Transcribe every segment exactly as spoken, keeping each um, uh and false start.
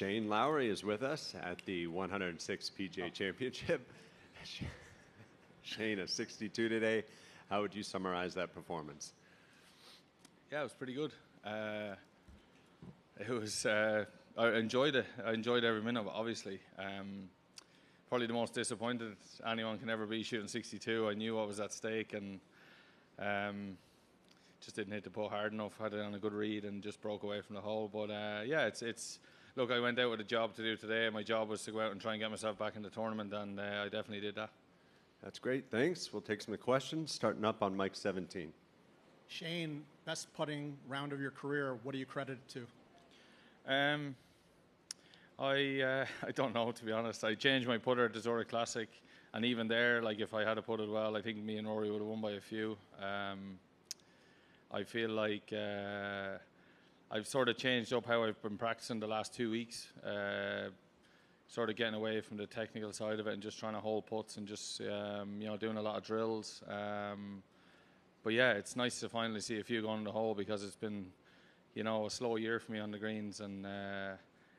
Shane Lowry is with us at the one hundred sixth P G A oh. Championship. Shane, a sixty-two today. How would you summarize that performance? Yeah, it was pretty good. Uh, it was. Uh, I enjoyed it. I enjoyed every minute of it, obviously. Um, probably the most disappointed anyone can ever be shooting sixty-two. I knew what was at stake and um, just didn't hit the putt hard enough. Had it on a good read and just broke away from the hole. But uh, yeah, it's it's. Look, I went out with a job to do today. My job was to go out and try and get myself back in the tournament, and uh, I definitely did that. That's great. Thanks. We'll take some questions. Starting up on mic seventeen. Shane, best putting round of your career. What do you credit it to? Um, I uh, I don't know, to be honest. I changed my putter at the Zora Classic, and even there, like if I had putted well, I think me and Rory would have won by a few. Um, I feel like uh, I've sort of changed up how I've been practicing the last two weeks. Uh, Sort of getting away from the technical side of it and just trying to hold putts and just um, you know doing a lot of drills. Um, but yeah, it's nice to finally see a few going in the hole because it's been, you know, a slow year for me on the greens, and uh,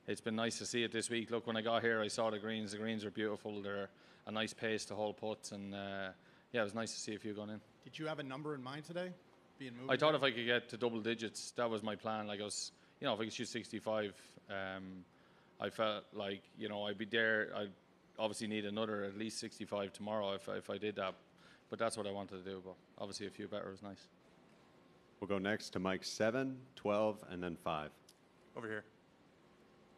it's been nice to see it this week. Look, when I got here, I saw the greens. The greens are beautiful. They're a nice pace to hold putts, and uh, yeah, it was nice to see a few going in. Did you have a number in mind today? Being moved. I thought if I could get to double digits, that was my plan. Like I was, you know, if I could shoot sixty-five. Um, I felt like, you know, I'd be there. I'd obviously need another at least sixty-five tomorrow if, if I did that. But that's what I wanted to do. But obviously a few better was nice. We'll go next to Mike seven, twelve, and then five. Over here.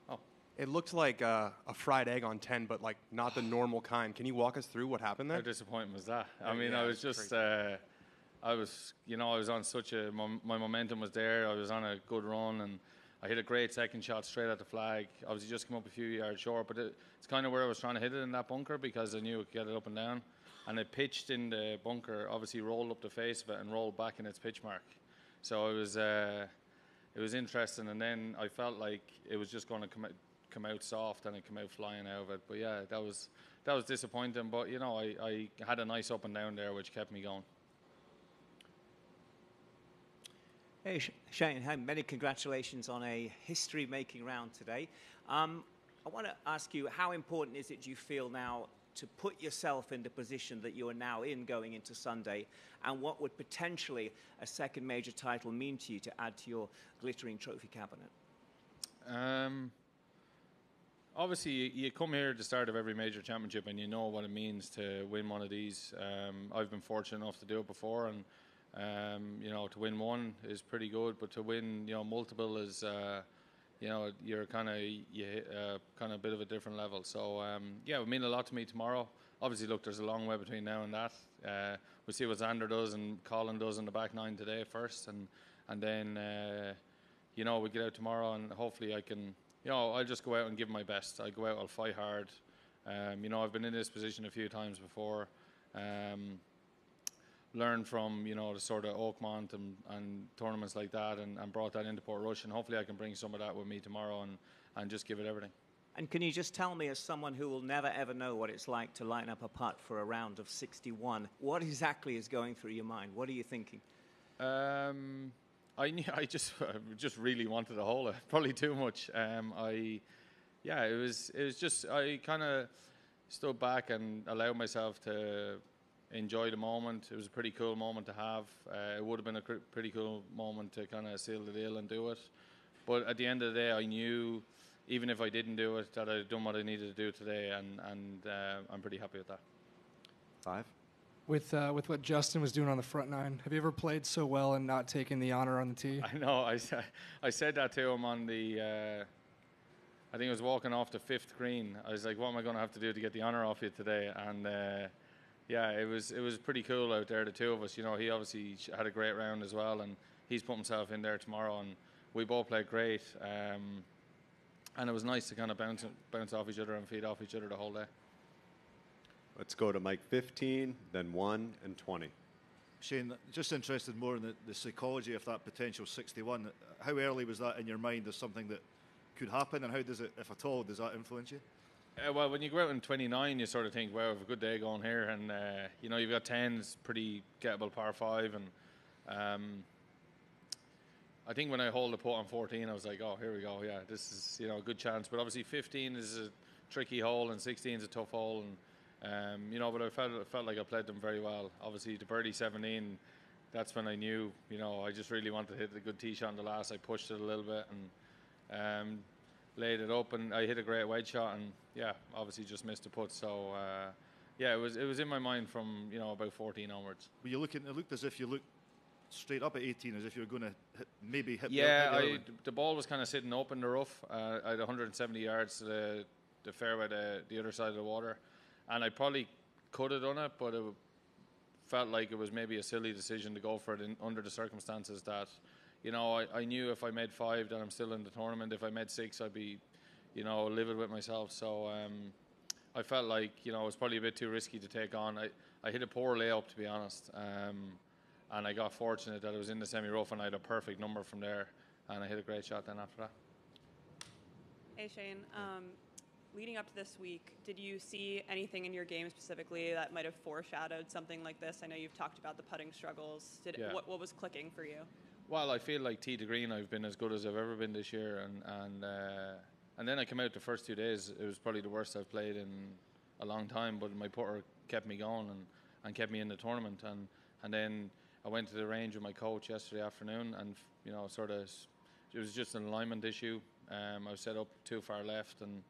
Oh. It looked like uh, a fried egg on ten, but, like, not the normal kind. Can you walk us through what happened there? How disappointing was that? I mean, yeah, I was just, uh, I was, you know, I was on such a, my, my momentum was there. I was on a good run, and I hit a great second shot straight at the flag. Obviously just came up a few yards short, but it, it's kind of where I was trying to hit it in that bunker because I knew it could get it up and down. And it pitched in the bunker, obviously rolled up the face of it and rolled back in its pitch mark. So it was uh, it was interesting. And then I felt like it was just going to come out, come out soft, and it came out flying out of it. But yeah, that was that was disappointing. But, you know, I, I had a nice up and down there, which kept me going. Hey, Shane, many congratulations on a history-making round today. Um, I want to ask you, how important is it, do you feel now, to put yourself in the position that you are now in going into Sunday? And what would potentially a second major title mean to you to add to your glittering trophy cabinet? Um, obviously, you, you come here at the start of every major championship and you know what it means to win one of these. Um, I've been fortunate enough to do it before, and Um, you know, to win one is pretty good, but to win, you know, multiple is, uh, you know, you're kind of you hit, uh, kind of a bit of a different level. So um, yeah, it would mean a lot to me tomorrow. Obviously, look, there's a long way between now and that. Uh, we'll see what Xander does and Colin does in the back nine today first, and and then uh, you know we get out tomorrow, and hopefully I can, you know, I'll just go out and give my best. I go out, I'll fight hard. Um, you know, I've been in this position a few times before. Um, learned from, you know, the sort of Oakmont and, and tournaments like that, and, and brought that into Port Rush, and hopefully I can bring some of that with me tomorrow and, and just give it everything. And can you just tell me, as someone who will never ever know what it's like to line up a putt for a round of sixty-one, what exactly is going through your mind? What are you thinking? Um, I knew, I just I just really wanted a hole, probably too much. Um, I, yeah, it was it was just, I kind of stood back and allowed myself to enjoy the moment. It was a pretty cool moment to have. Uh, it would have been a cr pretty cool moment to kind of seal the deal and do it. But at the end of the day, I knew, even if I didn't do it, that I'd done what I needed to do today, and, and uh, I'm pretty happy with that. Five? With, uh, with what Justin was doing on the front nine, have you ever played so well and not taken the honor on the tee? I know. I, I said that to him on the... Uh, I think I was walking off the fifth green. I was like, what am I going to have to do to get the honor off you today? And... Uh, Yeah, it was it was pretty cool out there, the two of us. You know, he obviously had a great round as well, and he's put himself in there tomorrow, and we both played great. Um, and it was nice to kind of bounce bounce off each other and feed off each other the whole day. Let's go to Mike fifteen, then one, and twenty. Shane, just interested more in the, the psychology of that potential sixty-one. How early was that in your mind as something that could happen, and how does it, if at all, does that influence you? Uh, well, when you go out in twenty-nine, you sort of think, wow, I have a good day going here. And, uh, you know, you've got ten, it's pretty gettable par five. And, um, I think when I hold the putt on fourteen, I was like, oh, here we go. Yeah, this is, you know, a good chance. But obviously fifteen is a tricky hole and sixteen is a tough hole. And, um, you know, but I felt, I felt like I played them very well. Obviously, the birdie seventeen, that's when I knew, you know, I just really wanted to hit a good tee shot on the last. I pushed it a little bit and um, laid it up, and I hit a great wedge shot and, yeah, obviously just missed the putt. So, uh, yeah, it was it was in my mind from, you know, about fourteen onwards. Were you looking, it looked as if you looked straight up at eighteen as if you were going to maybe hit yeah, the Yeah, the ball was kind of sitting open the rough. Uh, I had one hundred seventy yards to the, the fairway, the, the other side of the water. And I probably could have done it, but it felt like it was maybe a silly decision to go for it in, under the circumstances that, you know, I, I knew if I made five that I'm still in the tournament. If I made six, I'd be, you know, livid with myself. So um, I felt like, you know, it was probably a bit too risky to take on. I, I hit a poor layup, to be honest. Um, And I got fortunate that I was in the semi-rough and I had a perfect number from there. And I hit a great shot then after that. Hey, Shane. Um, leading up to this week, did you see anything in your game specifically that might have foreshadowed something like this? I know you've talked about the putting struggles. Did yeah. what, what was clicking for you? Well, I feel like tee to green, I've been as good as I've ever been this year. And, and, uh, and then I came out the first two days. It was probably the worst I've played in a long time. But my putter kept me going and, and kept me in the tournament. And, and then... I went to the range with my coach yesterday afternoon, and you know, sort of, it was just an alignment issue. Um, I was set up too far left, and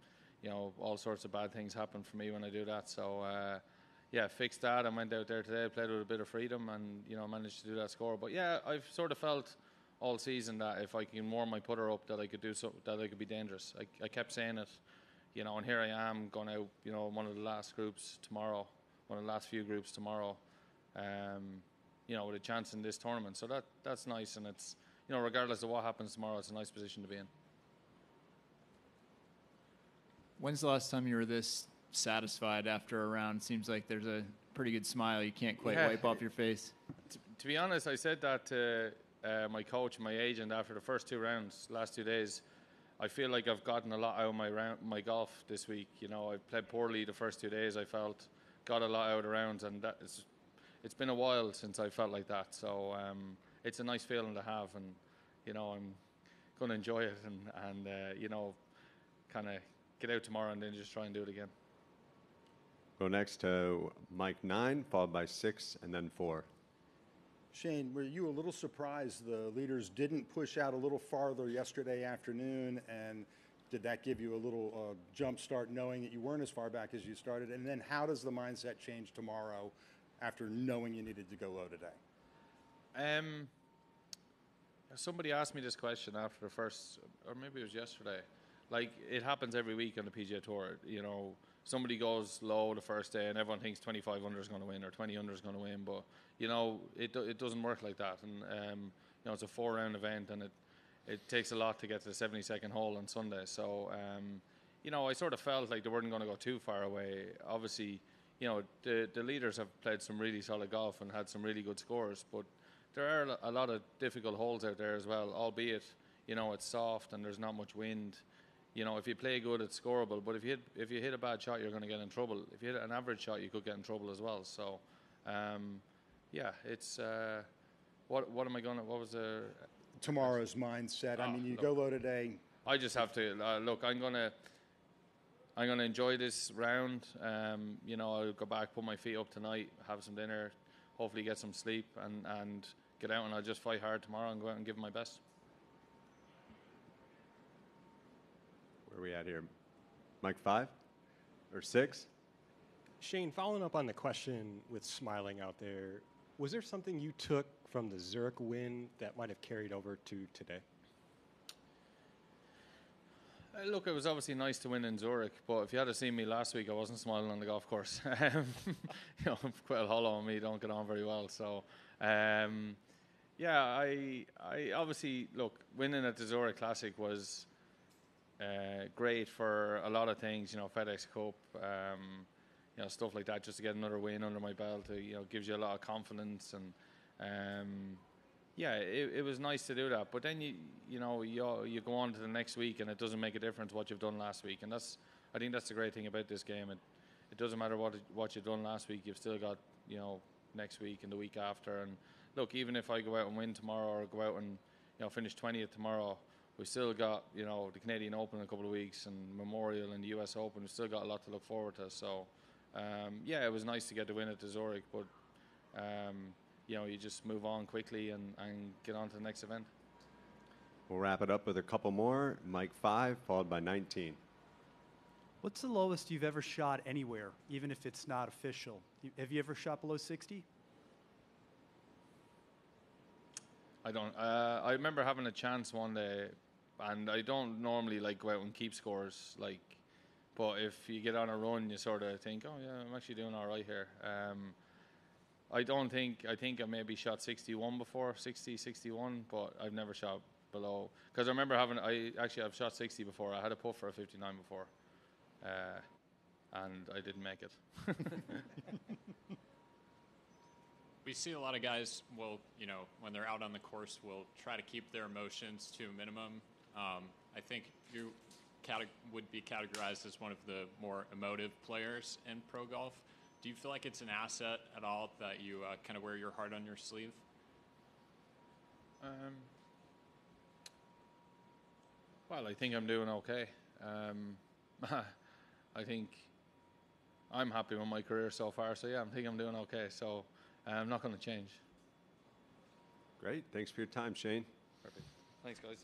you know, all sorts of bad things happen for me when I do that. So, uh, yeah, fixed that. I went out there today, played with a bit of freedom, and you know, managed to do that score. But yeah, I've sort of felt all season that if I can warm my putter up, that I could do so, that I could be dangerous. I, I kept saying it, you know, and here I am going out, you know, one of the last groups tomorrow, one of the last few groups tomorrow. Um, you know, with a chance in this tournament. So that that's nice, and it's, you know, regardless of what happens tomorrow, it's a nice position to be in. When's the last time you were this satisfied after a round? Seems like there's a pretty good smile you can't quite yeah. wipe off your face. T- to be honest, I said that to uh, my coach and my agent after the first two rounds, last two days. I feel like I've gotten a lot out of my, round, my golf this week. You know, I played poorly the first two days, I felt, got a lot out of the rounds, and that is... It's been a while since I felt like that, so um, it's a nice feeling to have, and you know, I'm going to enjoy it, and, and uh, you know, kind of get out tomorrow and then just try and do it again. Go next to Mike nine, followed by six, and then four. Shane, were you a little surprised the leaders didn't push out a little farther yesterday afternoon, and did that give you a little uh, jump start knowing that you weren't as far back as you started? And then how does the mindset change tomorrow after knowing you needed to go low today? Um, somebody asked me this question after the first, or maybe it was yesterday. Like, it happens every week on the P G A Tour. You know, somebody goes low the first day and everyone thinks twenty-five under is going to win or twenty under is going to win. But, you know, it it doesn't work like that. And, um, you know, it's a four-round event, and it, it takes a lot to get to the seventy-second hole on Sunday. So, um, you know, I sort of felt like they weren't going to go too far away. Obviously, you know, the, the leaders have played some really solid golf and had some really good scores, but there are a lot of difficult holes out there as well, albeit, you know, it's soft and there's not much wind. You know, if you play good, it's scoreable, but if you hit, if you hit a bad shot, you're going to get in trouble. If you hit an average shot, you could get in trouble as well. So, um, yeah, it's, uh, what what am I going to, what was the... Tomorrow's mindset. Oh, I mean, you look, go low today. I just have to, uh, look, I'm going to... I'm going to enjoy this round. Um, you know, I'll go back, put my feet up tonight, have some dinner, hopefully get some sleep, and, and get out, and I'll just fight hard tomorrow and go out and give my best. Where are we at here? Mike five or six? Shane, following up on the question with smiling out there, was there something you took from the Zurich win that might have carried over to today? Uh, look, it was obviously nice to win in Zurich, but if you had seen me last week, I wasn't smiling on the golf course. You know, Quail Hollow and me don't get on very well. So, um, yeah, I, I obviously, look, winning at the Zurich Classic was uh, great for a lot of things. You know, FedExCup, um, you know, stuff like that. Just to get another win under my belt, to, you know, gives you a lot of confidence, and um, yeah, it, it was nice to do that. But then you, you know, you you go on to the next week, and it doesn't make a difference what you've done last week. And that's, I think that's the great thing about this game. It, it doesn't matter what what you've done last week. You've still got, you know, next week and the week after. And look, even if I go out and win tomorrow, or go out and, you you know, finish twentieth tomorrow, we still got, you know, the Canadian Open in a couple of weeks and Memorial and the U S Open. We've still got a lot to look forward to. So, um, yeah, it was nice to get the win at the Zurich, but, um, you know, you just move on quickly and, and get on to the next event. We'll wrap it up with a couple more. Mike five, followed by nineteen. What's the lowest you've ever shot anywhere, even if it's not official? Have you ever shot below sixty? I don't. Uh, I remember having a chance one day, and I don't normally like go out and keep scores. Like, but if you get on a run, you sort of think, oh yeah, I'm actually doing all right here. Um, I don't think. I think I maybe shot sixty-one before, sixty, sixty-one, but I've never shot below. Because I remember having. I actually I've shot sixty before. I had a putt for a fifty-nine before, uh, and I didn't make it. We see a lot of guys will, you know, when they're out on the course, will try to keep their emotions to a minimum. Um, I think you would be categorized as one of the more emotive players in pro golf. Do you feel like it's an asset at all that you uh, kind of wear your heart on your sleeve? Um, well, I think I'm doing okay. Um, I think I'm happy with my career so far, so yeah, I think I'm doing okay. So. I'm not going to change. Great. Thanks for your time, Shane. Perfect. Thanks, guys.